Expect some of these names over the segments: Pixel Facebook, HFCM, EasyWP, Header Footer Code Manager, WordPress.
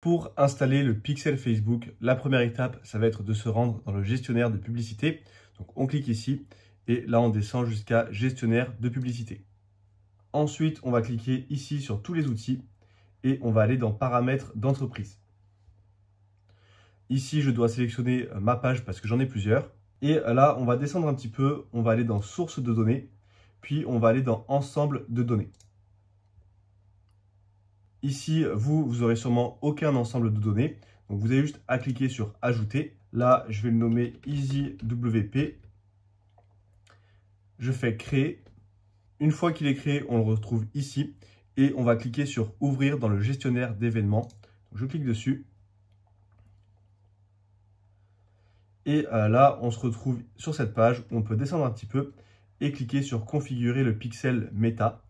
Pour installer le pixel Facebook, la première étape, ça va être de se rendre dans le gestionnaire de publicité. Donc on clique ici et là on descend jusqu'à gestionnaire de publicité. Ensuite, on va cliquer ici sur tous les outils et on va aller dans paramètres d'entreprise. Ici, je dois sélectionner ma page parce que j'en ai plusieurs. Et là, on va descendre un petit peu, on va aller dans sources de données, puis on va aller dans ensemble de données. Ici, vous aurez sûrement aucun ensemble de données. Donc, vous avez juste à cliquer sur ajouter. Là, je vais le nommer EasyWP. Je fais créer. Une fois qu'il est créé, on le retrouve ici et on va cliquer sur ouvrir dans le gestionnaire d'événements. Je clique dessus. Et là, on se retrouve sur cette page où on peut descendre un petit peu et cliquer sur configurer le pixel méta.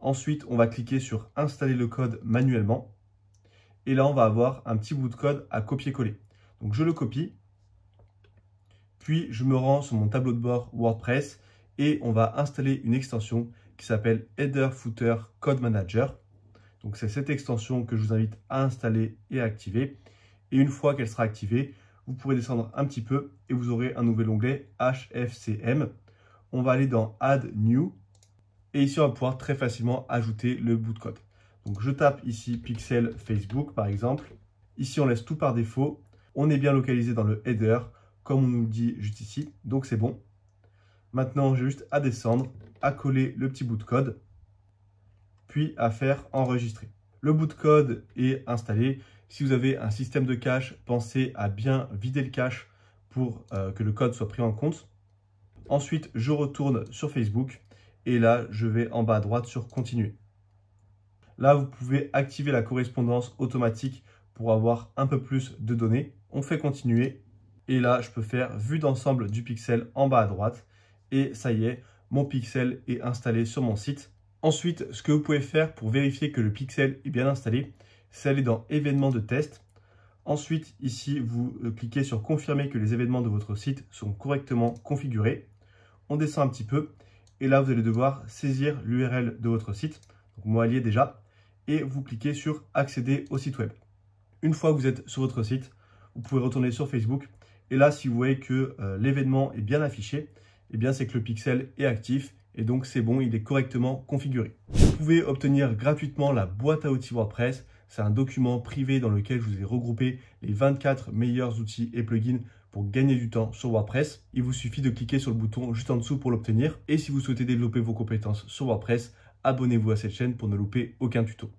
Ensuite, on va cliquer sur installer le code manuellement. Et là, on va avoir un petit bout de code à copier-coller. Donc, je le copie. Puis, je me rends sur mon tableau de bord WordPress et on va installer une extension qui s'appelle Header Footer Code Manager. Donc, c'est cette extension que je vous invite à installer et à activer. Et une fois qu'elle sera activée, vous pourrez descendre un petit peu et vous aurez un nouvel onglet HFCM. On va aller dans Add New et ici on va pouvoir très facilement ajouter le bout de code. Donc je tape ici Pixel Facebook par exemple. Ici on laisse tout par défaut. On est bien localisé dans le header comme on nous le dit juste ici. Donc c'est bon. Maintenant j'ai juste à descendre, à coller le petit bout de code, puis à faire enregistrer. Le bout de code est installé. Si vous avez un système de cache, pensez à bien vider le cache pour que le code soit pris en compte. Ensuite, je retourne sur Facebook et là, je vais en bas à droite sur Continuer. Là, vous pouvez activer la correspondance automatique pour avoir un peu plus de données. On fait Continuer et là, je peux faire Vue d'ensemble du pixel en bas à droite. Et ça y est, mon pixel est installé sur mon site. Ensuite, ce que vous pouvez faire pour vérifier que le pixel est bien installé, c'est aller dans événements de test. Ensuite, ici, vous cliquez sur confirmer que les événements de votre site sont correctement configurés. On descend un petit peu et là, vous allez devoir saisir l'URL de votre site. Donc, moi, elle y est déjà. Et vous cliquez sur accéder au site web. Une fois que vous êtes sur votre site, vous pouvez retourner sur Facebook. Et là, si vous voyez que l'événement est bien affiché, eh bien, c'est que le pixel est actif. Et donc, c'est bon, il est correctement configuré. Vous pouvez obtenir gratuitement la boîte à outils WordPress. C'est un document privé dans lequel je vous ai regroupé les 24 meilleurs outils et plugins pour gagner du temps sur WordPress. Il vous suffit de cliquer sur le bouton juste en dessous pour l'obtenir. Et si vous souhaitez développer vos compétences sur WordPress, abonnez-vous à cette chaîne pour ne louper aucun tuto.